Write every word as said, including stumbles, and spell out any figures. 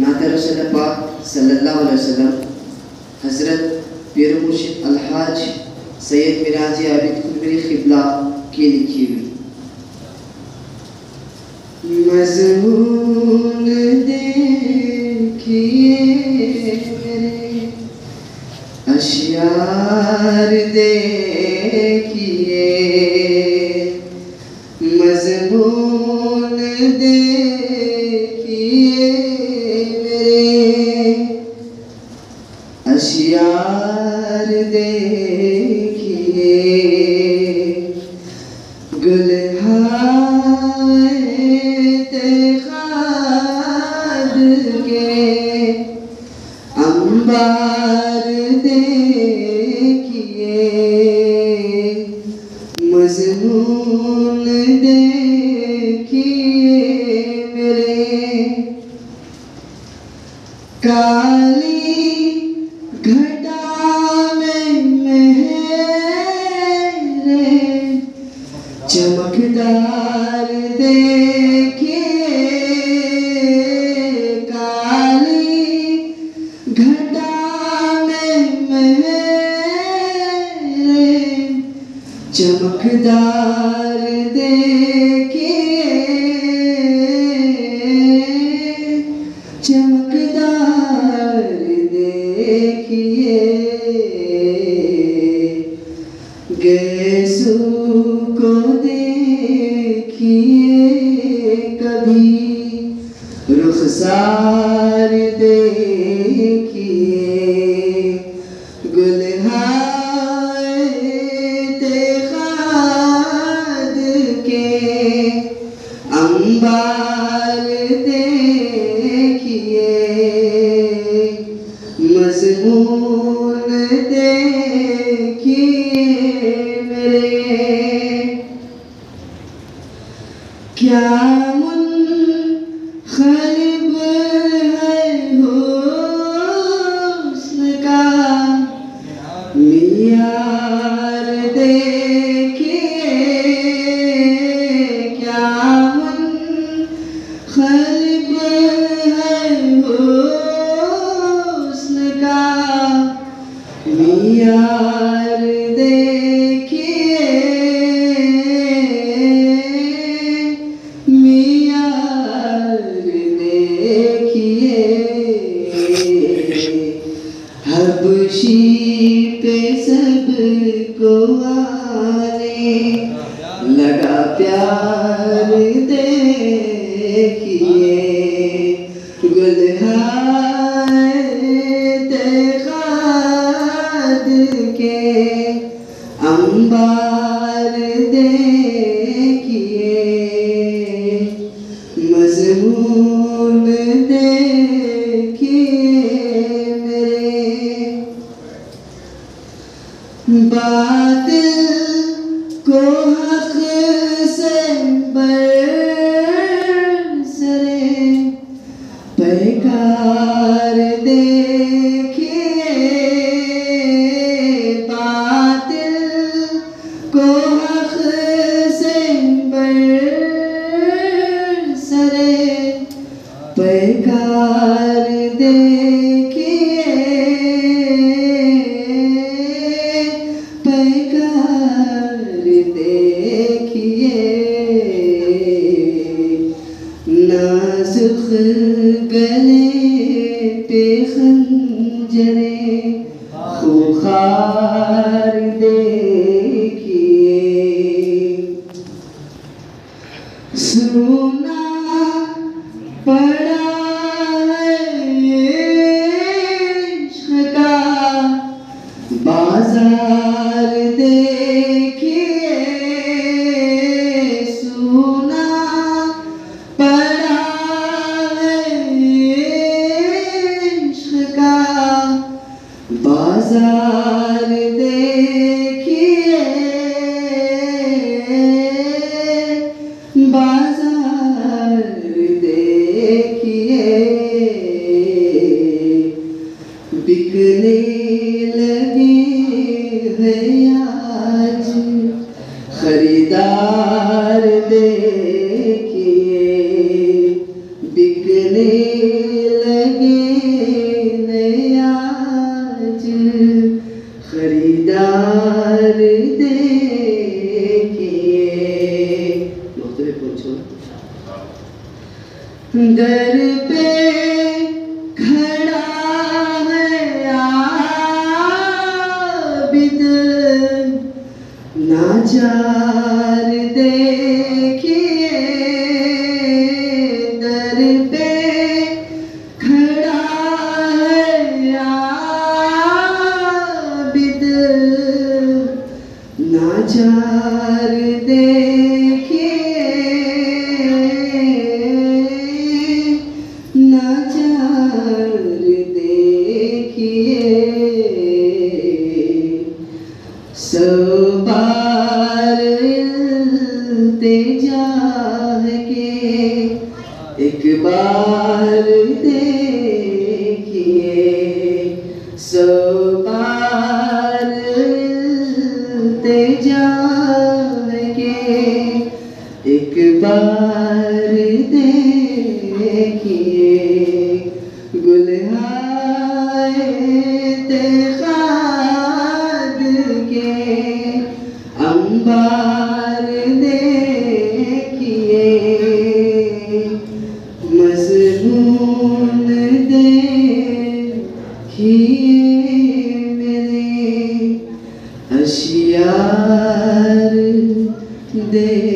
नाते रसूल पाक सल्लल्लाहु अलैहि वसल्लम हज़रत पीर-ओ-मुर्शिद अलहाज सैयद मीरांजी आबिद खुंदमरी क़िबला की लिखी हुई मज़मून देखिए मेरे अशआर देखिए मज़मून देखिए मेरे अशआर देखिए गुलहाएत खाद के अंबार देखिए मज़मून देखिए मेरे काली घटा में मेरे चमकदार देखिए काली घटा में मेरे चमकदार देखिए चमकदार देखिए गैसू को देखिए कभी रुखसार देखिए गुलहाएत खाद के अंबार देखिए मज़मून देखिए मेरे क्या मुनक़लिब है हुस्न का मियार देखिए क्या मुनक़लिब है हुस्न का मियार हबशी पे सब को आने लगा प्यार देखिए गुलहाएत खाद के अंबार देखिए मज़मून बातिल को हक़ से बरसरे पैकार देखिए बातिल को हक़ से बरसरे पैकार देखिए नाज़ुक गले पे खंजरे खुखार देखिए सुना पड़ा है इश्क़ का बाजार देखिए सुना बाजार दे दर पे खड़ा है आबिद नाचार देखिए दर पे खड़ा है आबिद नाचार बार देखिए सो बार ते जाके एक बार देखिए गुलहाए ते खाद के अंबार देखिए मज़मून देखिए मेरे अशियार दे